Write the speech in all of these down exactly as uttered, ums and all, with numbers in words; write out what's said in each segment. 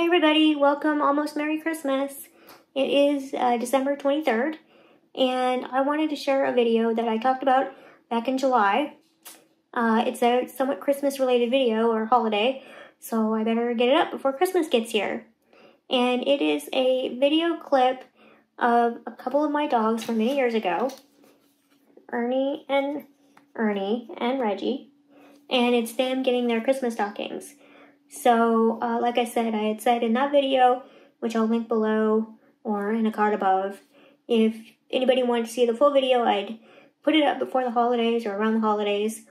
Hey everybody, welcome, almost Merry Christmas. It is uh, December twenty-third, and I wanted to share a video that I talked about back in July. Uh, it's a somewhat Christmas-related video, or holiday, so I better get it up before Christmas gets here. And it is a video clip of a couple of my dogs from many years ago, Ernie and Ernie and Reggie, and it's them getting their Christmas stockings. So, uh, like I said, I had said in that video, which I'll link below or in a card above, if anybody wanted to see the full video, I'd put it up before the holidays or around the holidays.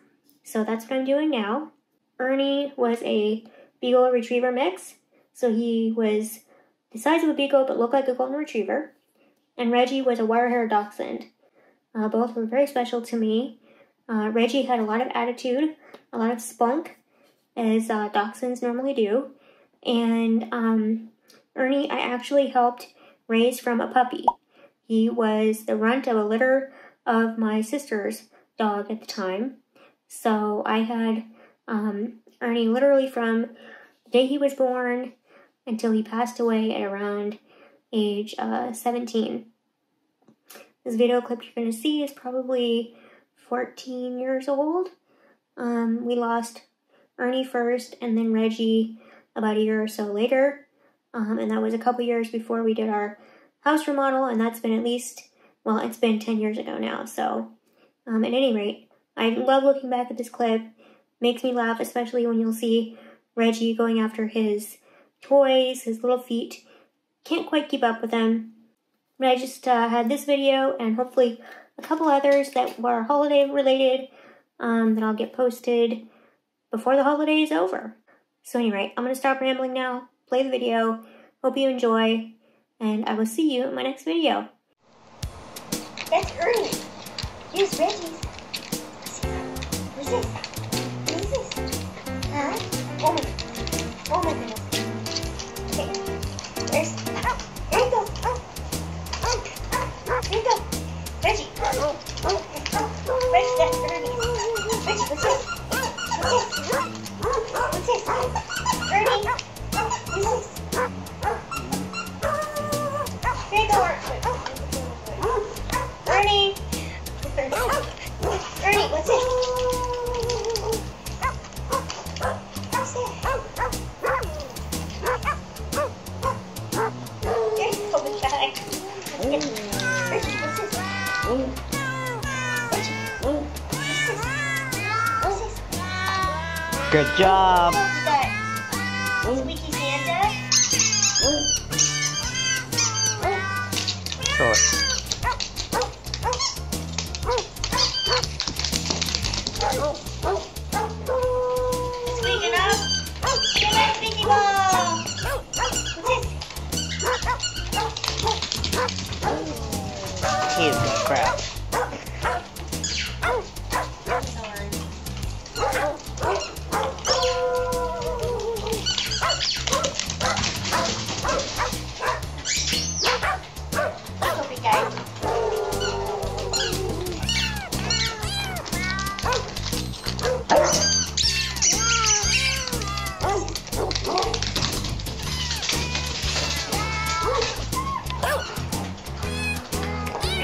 So that's what I'm doing now. Ernie was a Beagle Retriever mix. So he was the size of a Beagle, but looked like a Golden Retriever. And Reggie was a wire-haired Dachshund. Uh, both were very special to me. Uh, Reggie had a lot of attitude, a lot of spunk, as uh, dachshunds normally do, and um, Ernie I actually helped raise from a puppy. He was the runt of a litter of my sister's dog at the time, so I had um, Ernie literally from the day he was born until he passed away at around age uh, seventeen. This video clip you're going to see is probably fourteen years old. Um, we lost Ernie first, and then Reggie about a year or so later. Um, and that was a couple years before we did our house remodel, and that's been at least, well, it's been ten years ago now. So um, at any rate, I love looking back at this clip. Makes me laugh, especially when you'll see Reggie going after his toys, his little feet. Can't quite keep up with them. But I just uh, had this video and hopefully a couple others that were holiday related um, that I'll get posted before the holiday is over. So anyway, I'm gonna stop rambling now, play the video, hope you enjoy, and I will see you in my next video. That's Ernie. Here's Reggie's. What's this? What is this? Huh? Oh my, oh my goodness. Okay, where's, oh, there you go, oh, oh, oh, oh, there you go. Reggie, oh, oh, oh, Reggie, that's Ernie. Reggie, what's this? What's this? What's this? Ernie? What's this? There you go, Ernie. Ernie. Ernie, what's this? What's this? There's coming back. Reggie, what's this? Reggie, what's this? What's this? Good job. What's that? Squeaky Santa? Sure. Squeaking up? Get my squeaky ball! What's this? He's the crap.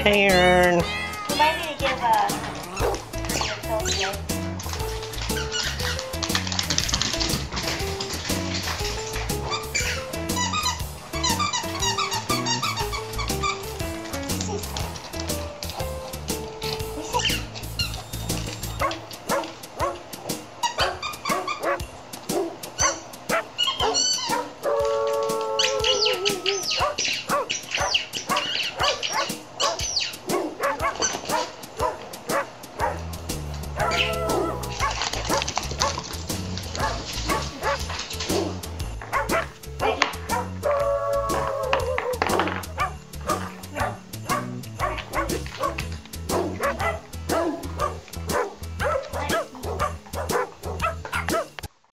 Hey, Ern. Remind me to give a...